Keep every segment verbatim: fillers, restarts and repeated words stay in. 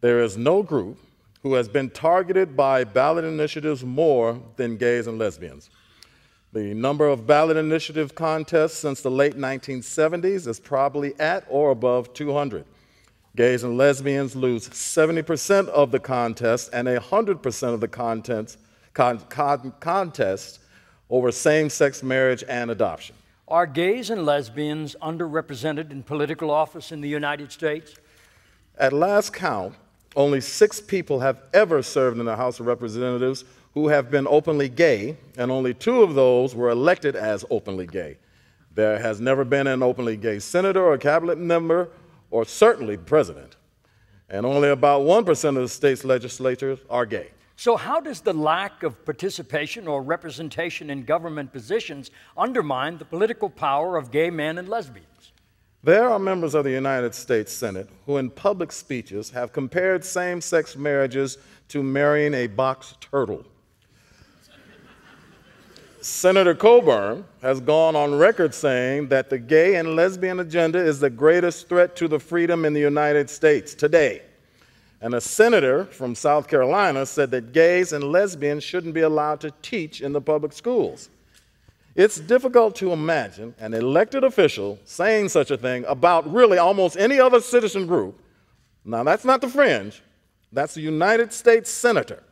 There is no group who has been targeted by ballot initiatives more than gays and lesbians. The number of ballot initiative contests since the late nineteen seventies is probably at or above two hundred. Gays and lesbians lose seventy percent of the contests and one hundred percent of the contents, con, con, contests over same-sex marriage and adoption. Are gays and lesbians underrepresented in political office in the United States? At last count, only six people have ever served in the House of Representatives who have been openly gay, and only two of those were elected as openly gay. There has never been an openly gay senator or cabinet member, or certainly president. And only about one percent of the state's legislatures are gay. So how does the lack of participation or representation in government positions undermine the political power of gay men and lesbians? There are members of the United States Senate who in public speeches have compared same-sex marriages to marrying a box turtle. Senator Coburn has gone on record saying that the gay and lesbian agenda is the greatest threat to the freedom in the United States today. And a senator from South Carolina said that gays and lesbians shouldn't be allowed to teach in the public schools. It's difficult to imagine an elected official saying such a thing about really almost any other citizen group. Now, that's not the fringe. That's the United States senator.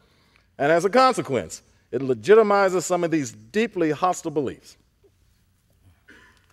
And as a consequence, it legitimizes some of these deeply hostile beliefs.